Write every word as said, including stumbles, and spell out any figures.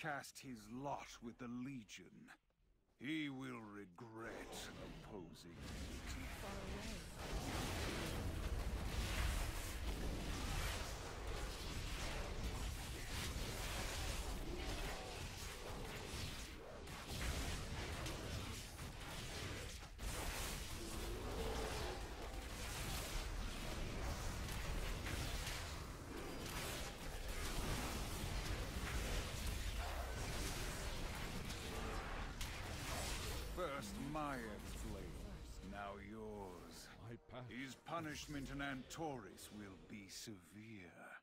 cast his lot with the Legion. He will regret opposing it. Too far away. First my flame, now yours. His punishment in Antoris will be severe.